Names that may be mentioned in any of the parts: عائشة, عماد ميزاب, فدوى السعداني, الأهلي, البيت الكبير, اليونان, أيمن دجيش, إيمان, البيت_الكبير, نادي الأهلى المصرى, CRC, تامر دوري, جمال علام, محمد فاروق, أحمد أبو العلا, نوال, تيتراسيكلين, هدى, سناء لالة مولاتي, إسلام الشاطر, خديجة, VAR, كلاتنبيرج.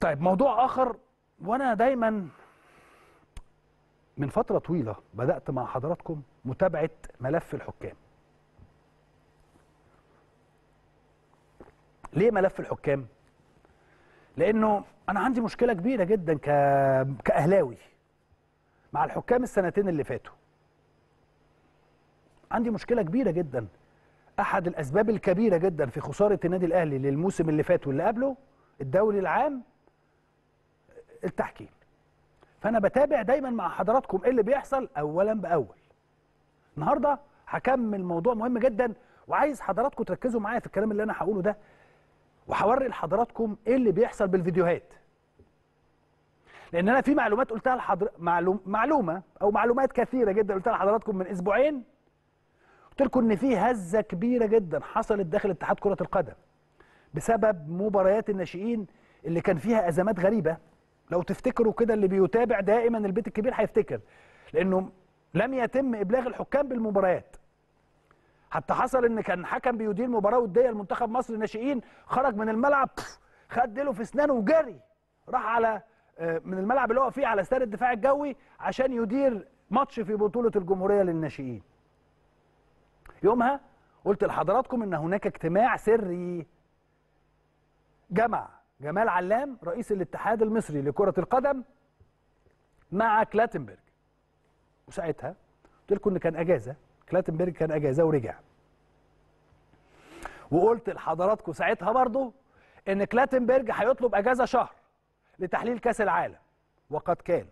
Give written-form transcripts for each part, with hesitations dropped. طيب موضوع آخر، وأنا دايما من فترة طويلة بدأت مع حضراتكم متابعة ملف الحكام. ليه ملف الحكام؟ لأنه أنا عندي مشكلة كبيرة جدا كأهلاوي مع الحكام السنتين اللي فاتوا. عندي مشكلة كبيرة جدا. أحد الأسباب الكبيرة جدا في خسارة النادي الأهلي للموسم اللي فات واللي قبله الدوري العام التحكيم. فأنا بتابع دايما مع حضراتكم إيه اللي بيحصل أولا بأول. النهارده هكمل موضوع مهم جدا وعايز حضراتكم تركزوا معايا في الكلام اللي أنا هقوله ده، وهوري لحضراتكم ايه اللي بيحصل بالفيديوهات. لان انا في معلومات قلتها معلومات كثيره جدا قلتها لحضراتكم من اسبوعين. قلت لكم ان في هزه كبيره جدا حصلت داخل اتحاد كره القدم بسبب مباريات الناشئين اللي كان فيها ازمات غريبه. لو تفتكروا كده، اللي بيتابع دائما البيت الكبير هيفتكر، لانه لم يتم ابلاغ الحكام بالمباريات. حتى حصل ان كان حكم بيدير مباراه وديه لمنتخب مصر الناشئين، خرج من الملعب خد له في اسنانه وجري راح على من الملعب اللي هو فيه على استاد الدفاع الجوي عشان يدير ماتش في بطوله الجمهوريه للناشئين. يومها قلت لحضراتكم ان هناك اجتماع سري جمع جمال علام رئيس الاتحاد المصري لكره القدم مع كلاتنبيرج. وساعتها قلت لكم ان كان اجازه، كلاتنبيرج كان اجازه ورجع. وقلت لحضراتكم ساعتها برضه ان كلاتنبيرج هيطلب اجازه شهر لتحليل كاس العالم، وقد كان.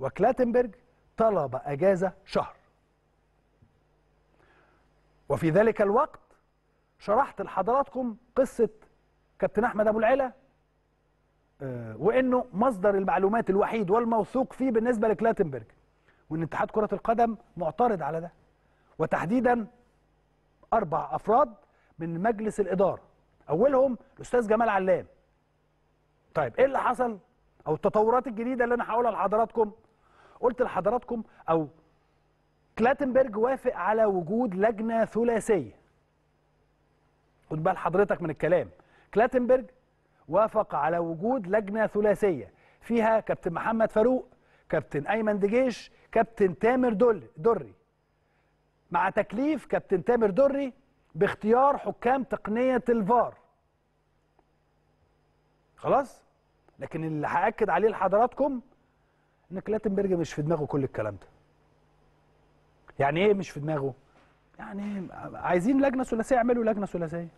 وكلاتنبيرج طلب اجازه شهر. وفي ذلك الوقت شرحت لحضراتكم قصه كابتن احمد ابو العلا، وانه مصدر المعلومات الوحيد والموثوق فيه بالنسبه لكلاتنبيرج، وان اتحاد كرة القدم معترض على ده، وتحديدا 4 أفراد من مجلس الإدارة، أولهم الأستاذ جمال علام. طيب إيه اللي حصل؟ أو التطورات الجديدة اللي أنا هقولها لحضراتكم. قلت لحضراتكم أو كلاتنبيرج وافق على وجود لجنة ثلاثية. خد بال حضرتك من الكلام، كلاتنبيرج وافق على وجود لجنة ثلاثية فيها كابتن محمد فاروق، كابتن أيمن دجيش، كابتن تامر دوري، مع تكليف كابتن تامر دوري باختيار حكام تقنية الفار. خلاص؟ لكن اللي هأكد عليه لحضراتكم إن كلاتنبيرج مش في دماغه كل الكلام ده. يعني إيه مش في دماغه؟ يعني عايزين لجنة ثلاثية، اعملوا لجنة ثلاثية.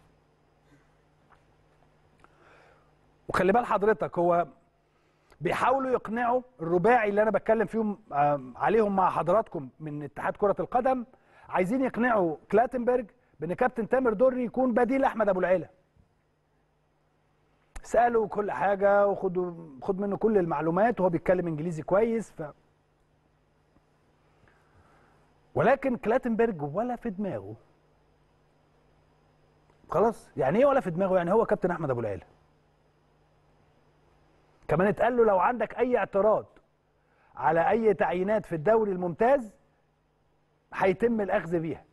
وخلي بال حضرتك، هو بيحاولوا يقنعوا الرباعي اللي انا بتكلم فيهم عليهم مع حضراتكم من اتحاد كرة القدم، عايزين يقنعوا كلاتنبيرج بان كابتن تامر دوري يكون بديل احمد ابو العلا. سالوا كل حاجه وخدوا خد منه كل المعلومات، وهو بيتكلم انجليزي كويس. ولكن كلاتنبيرج ولا في دماغه. خلاص؟ يعني ايه ولا في دماغه؟ يعني هو كابتن احمد ابو العلا. كمان اتقال له لو عندك اي اعتراض على اي تعيينات في الدوري الممتاز هيتم الاخذ بيها.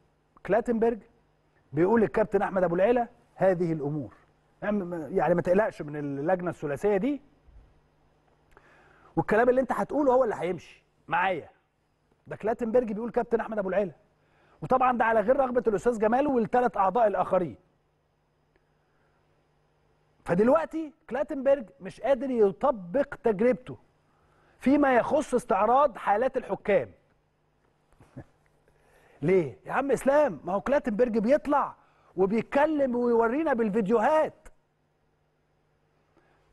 كلاتنبيرج بيقول للكابتن احمد ابو العلا هذه الامور، يعني ما تقلقش من اللجنه الثلاثيه دي، والكلام اللي انت هتقوله هو اللي هيمشي معايا. ده كلاتنبيرج بيقول كابتن احمد ابو العلا، وطبعا ده على غير رغبه الاستاذ جمال وال3 أعضاء الاخرين. فدلوقتي كلاتنبيرج مش قادر يطبق تجربته فيما يخص استعراض حالات الحكام. ليه؟ يا عم اسلام، ما هو كلاتنبيرج بيطلع وبيتكلم ويورينا بالفيديوهات.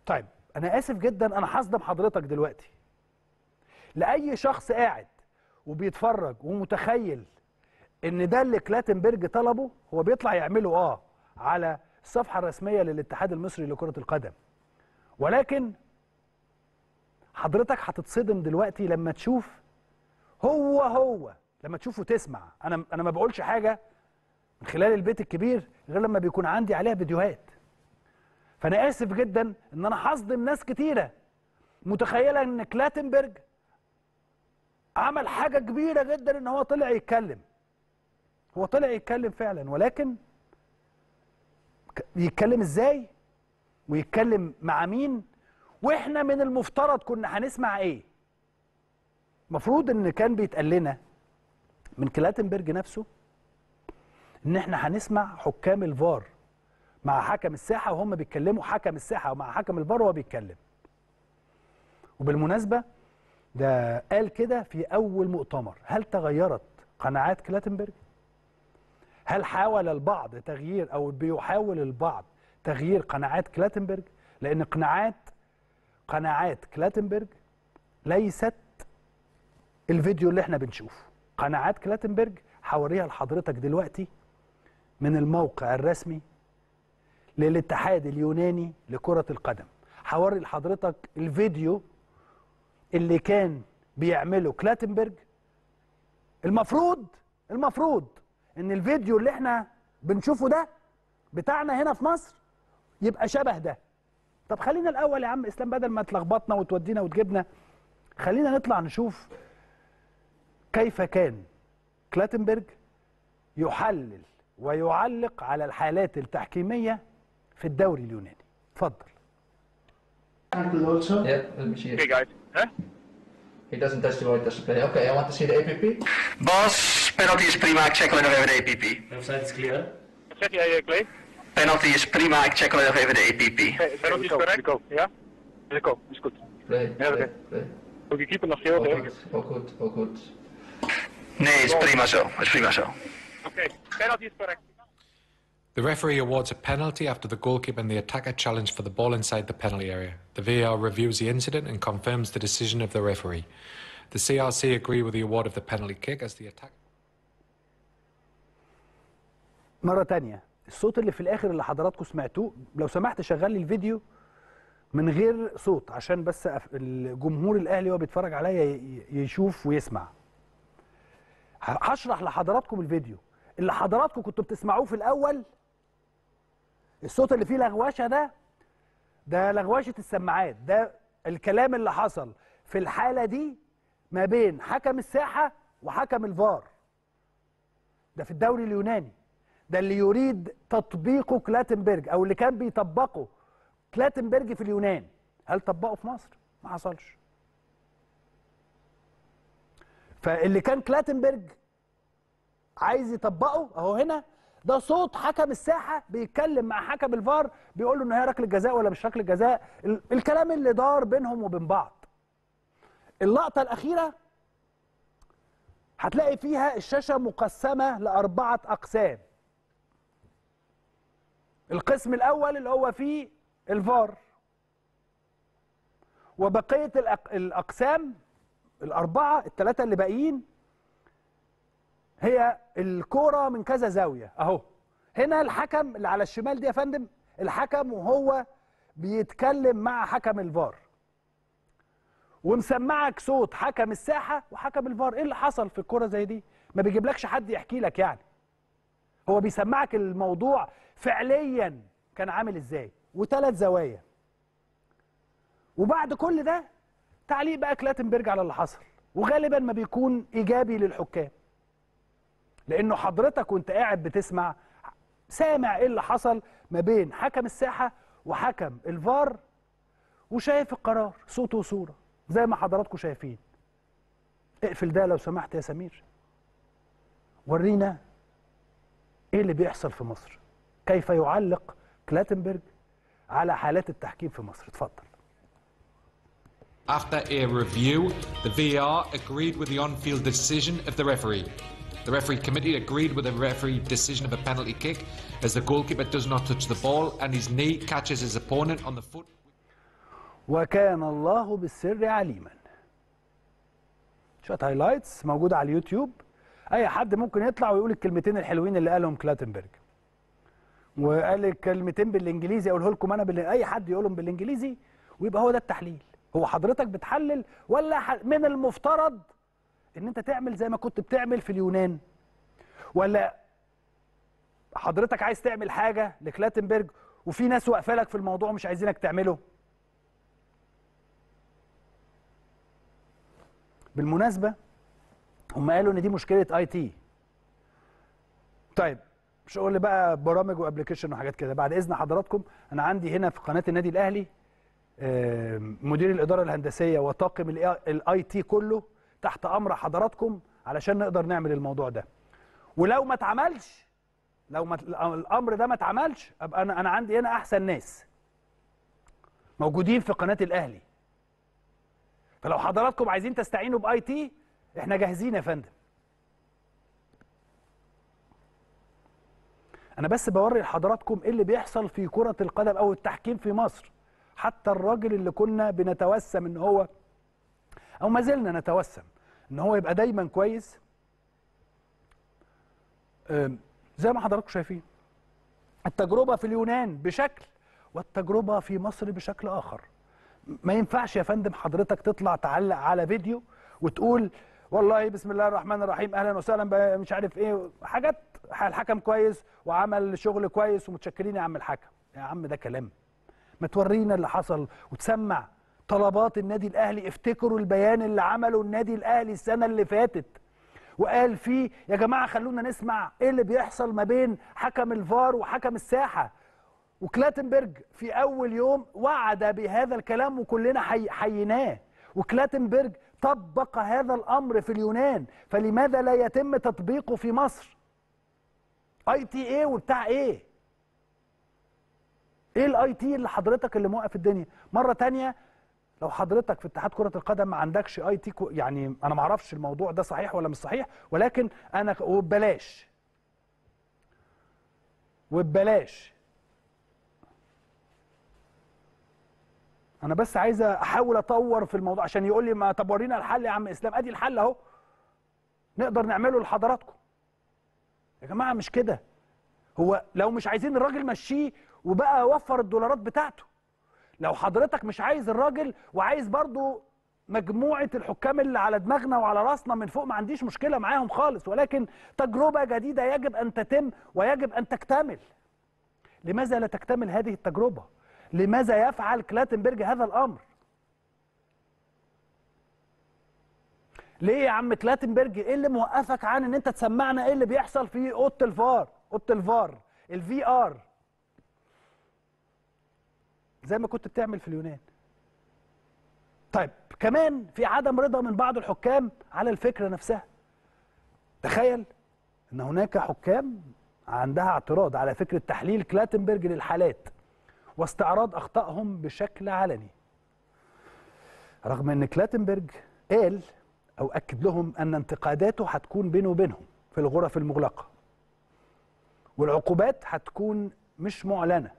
طيب أنا آسف جدا، أنا هصدم حضرتك دلوقتي. لأي شخص قاعد وبيتفرج ومتخيل إن ده اللي كلاتنبيرج طلبه، هو بيطلع يعمله على الصفحة الرسمية للاتحاد المصري لكرة القدم. ولكن حضرتك هتتصدم دلوقتي لما تشوف هو لما تشوفه تسمع. أنا ما بقولش حاجة من خلال البيت الكبير غير لما بيكون عندي عليها فيديوهات. فأنا آسف جدا إن أنا هصدم ناس كتيرة متخيلة إن كلاتنبيرج عمل حاجة كبيرة جدا إن هو طلع يتكلم. هو طلع يتكلم فعلا، ولكن يتكلم ازاي ويتكلم مع مين واحنا من المفترض كنا هنسمع ايه؟ المفروض ان كان بيتقال لنا من كلاتنبيرج نفسه ان احنا هنسمع حكام الفار مع حكم الساحه وهم بيتكلموا، حكم الساحه ومع حكم الفار وهو بيتكلم. وبالمناسبه ده قال كده في اول مؤتمر. هل تغيرت قناعات كلاتنبيرج؟ هل حاول البعض تغيير او بيحاول البعض تغيير قناعات كلاتنبيرج؟ لان قناعات كلاتنبيرج ليست الفيديو اللي احنا بنشوفه. قناعات كلاتنبيرج هوريها لحضرتك دلوقتي من الموقع الرسمي للاتحاد اليوناني لكرة القدم. هوري لحضرتك الفيديو اللي كان بيعمله كلاتنبيرج. المفروض ان الفيديو اللي احنا بنشوفه ده بتاعنا هنا في مصر يبقى شبه ده. طب خلينا الاول يا عم اسلام بدل ما تلخبطنا وتودينا وتجيبنا، خلينا نطلع نشوف كيف كان كلاتنبيرج يحلل ويعلق على الحالات التحكيمية في الدوري اليوناني. اتفضل. He doesn't touch the ball, he touches the player. Okay, I want to see the APP. Boss, penalty is prima, I check when I have the APP. Offside is clear. Check, yeah, clear. Penalty is prima, I check when I have the APP. Penalty is correct? Yeah? Go, it's good. Play, play. Ook je keeper nog heel denk ik. Ook goed, ook goed. Nee, it's prima zo, it's prima zo. Okay, penalty is correct. The referee awards a penalty after the goalkeeper and the attacker challenge for the ball inside the penalty area. The VAR reviews the incident and confirms the decision of the referee. The CRC agree with the award of the penalty kick as the attacker. مرة تانية، الصوت اللي في الآخر اللي حضراتكم سمعتوه، لو سمحت شغل لي الفيديو من غير صوت عشان بس الجمهور الأهلي وهو بيتفرج عليا يشوف ويسمع. هشرح لحضراتكم الفيديو اللي حضراتكم كنتوا بتسمعوه في الأول. الصوت اللي فيه لغوشه ده لغوشه السماعات، ده الكلام اللي حصل في الحاله دي ما بين حكم الساحه وحكم الفار. ده في الدوري اليوناني، ده اللي يريد تطبيقه كلاتنبيرج او اللي كان بيطبقه كلاتنبيرج في اليونان. هل طبقه في مصر؟ ما حصلش. فاللي كان كلاتنبيرج عايز يطبقه اهو هنا، ده صوت حكم الساحه بيتكلم مع حكم الفار بيقول له ان هي ركله جزاء ولا مش ركله جزاء، الكلام اللي دار بينهم وبين بعض. اللقطه الاخيره هتلاقي فيها الشاشه مقسمه لاربعه اقسام. القسم الاول اللي هو فيه الفار، وبقيه الاقسام الاربعه الثلاثه اللي باقيين هي الكوره من كذا زاويه. اهو هنا الحكم اللي على الشمال دي يا فندم، الحكم وهو بيتكلم مع حكم الفار، ومسمعك صوت حكم الساحه وحكم الفار. ايه اللي حصل في الكوره زي دي؟ ما بيجيبلكش حد يحكي لك، يعني هو بيسمعك الموضوع فعليا كان عامل ازاي، وثلاث زوايا. وبعد كل ده تعليق بقى كلاتنبيرج على اللي حصل، وغالبا ما بيكون ايجابي للحكام، لأنه حضرتك وأنت قاعد بتسمع سامع إيه اللي حصل ما بين حكم الساحة وحكم الفار، وشايف القرار صوت وصورة زي ما حضراتكم شايفين. اقفل ده لو سمحت يا سمير، ورينا إيه اللي بيحصل في مصر، كيف يعلق كلاتنبيرج على حالات التحكيم في مصر. اتفضل. After a review, the VAR agreed with the on-field decision of the referee. The referee committee agreed with the referee decision of a penalty kick as the goalkeeper does not touch the ball and his knee catches his opponent on the foot. وكان الله بالسر عليما. شوية هايلايتس موجودة على اليوتيوب، أي حد ممكن يطلع ويقول الكلمتين الحلوين اللي قالهم كلاتنبيرج. وقال الكلمتين بالإنجليزي أقوله لكم أنا أي حد يقولهم بالإنجليزي، ويبقى هو ده التحليل. هو حضرتك بتحلل ولا من المفترض ان انت تعمل زي ما كنت بتعمل في اليونان، ولا حضرتك عايز تعمل حاجه لكلاتنبيرج وفي ناس واقفه لك في الموضوع ومش عايزينك تعمله؟ بالمناسبه هم قالوا ان دي مشكله اي تي. طيب مش هقول بقى برامج وابلكيشن وحاجات كده. بعد اذن حضراتكم انا عندي هنا في قناه النادي الاهلي مدير الإدارة الهندسية وطاقم الاي تي كله تحت أمر حضراتكم علشان نقدر نعمل الموضوع ده. ولو ما اتعملش، الأمر ده ما اتعملش، أبقى أنا عندي هنا أحسن ناس موجودين في قناة الأهلي. فلو حضراتكم عايزين تستعينوا باي تي احنا جاهزين يا فندم. انا بس بوري لحضراتكم ايه اللي بيحصل في كرة القدم او التحكيم في مصر. حتى الراجل اللي كنا بنتوسم ان هو، او ما زلنا نتوسم ان هو يبقى دايما كويس، زي ما حضراتكم شايفين التجربة في اليونان بشكل والتجربة في مصر بشكل آخر. ما ينفعش يا فندم حضرتك تطلع تعلق على فيديو وتقول والله بسم الله الرحمن الرحيم اهلا وسهلا مش عارف ايه، حاجات الحكم كويس وعمل شغل كويس ومتشكرين يا عم الحكم. يا عم ده كلام، ما تورينا اللي حصل وتسمع طلبات النادي الاهلي. افتكروا البيان اللي عمله النادي الاهلي السنه اللي فاتت وقال فيه يا جماعه خلونا نسمع ايه اللي بيحصل ما بين حكم الفار وحكم الساحه. وكلاتنبيرج في أول يوم وعد بهذا الكلام وكلنا حيناه، وكلاتنبيرج طبق هذا الأمر في اليونان، فلماذا لا يتم تطبيقه في مصر؟ اي تي ايه وبتاع ايه؟ ايه الاي تي اللي حضرتك اللي موقف الدنيا؟ مرة تانية لو حضرتك في اتحاد كرة القدم ما عندكش اي تي، يعني أنا ما اعرفش الموضوع ده صحيح ولا مش صحيح، ولكن أنا وببلاش انا بس عايز احاول اطور في الموضوع عشان يقول لي ما طب ورينا الحل يا عم اسلام. ادي الحل اهو نقدر نعمله لحضراتكم يا جماعه. مش كده، هو لو مش عايزين الراجل مشيه وبقى وفر الدولارات بتاعته. لو حضرتك مش عايز الراجل وعايز برضو مجموعه الحكام اللي على دماغنا وعلى راسنا من فوق، ما عنديش مشكله معاهم خالص، ولكن تجربه جديده يجب ان تتم ويجب ان تكتمل. لماذا لا تكتمل هذه التجربه؟ لماذا يفعل كلاتنبيرج هذا الأمر؟ ليه يا عم كلاتنبيرج؟ إيه اللي موقفك عن إن أنت تسمعنا إيه اللي بيحصل في أوضة الفار؟ أوضة الفار، الفي آر، زي ما كنت بتعمل في اليونان. طيب كمان في عدم رضا من بعض الحكام على الفكرة نفسها. تخيل إن هناك حكام عندها اعتراض على فكرة تحليل كلاتنبيرج للحالات واستعراض أخطائهم بشكل علني، رغم أن كلاتنبيرج قال أو أكد لهم أن انتقاداته هتكون بينه وبينهم في الغرف المغلقة، والعقوبات هتكون مش معلنة.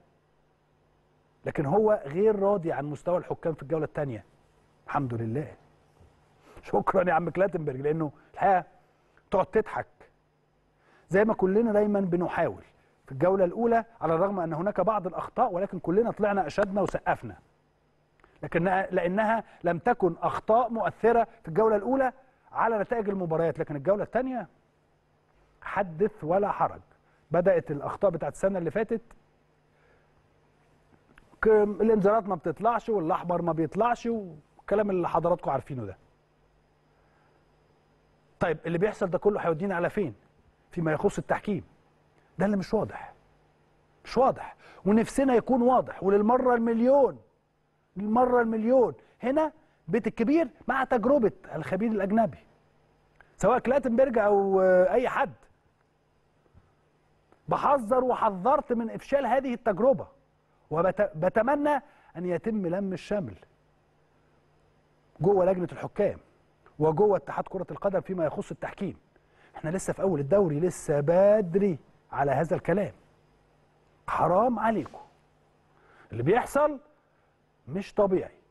لكن هو غير راضي عن مستوى الحكام في الجولة الثانية. الحمد لله، شكرا يا عم كلاتنبيرج، لأنه الحقيقة تقعد تضحك زي ما كلنا دايما بنحاول في الجولة الأولى. على الرغم أن هناك بعض الأخطاء، ولكن كلنا طلعنا أشدنا وسقفنا، لأنها لم تكن أخطاء مؤثرة في الجولة الأولى على نتائج المباريات. لكن الجولة الثانية حدث ولا حرج. بدأت الأخطاء بتاعت السنة اللي فاتت، الإنذارات ما بتطلعش والأحمر ما بيطلعش والكلام اللي حضراتكم عارفينه ده. طيب اللي بيحصل ده كله هيودينا على فين فيما يخص التحكيم؟ ده اللي مش واضح، مش واضح، ونفسنا يكون واضح. وللمرة المليون، المرة المليون هنا بيت الكبير مع تجربة الخبير الأجنبي، سواء كلاتنبيرج أو أي حد. بحذر وحذرت من إفشال هذه التجربة، وبتمنى أن يتم لم الشمل جوه لجنة الحكام وجوه اتحاد كرة القدم فيما يخص التحكيم. احنا لسه في أول الدوري، لسه بدري على هذا الكلام. حرام عليكم، اللي بيحصل مش طبيعي.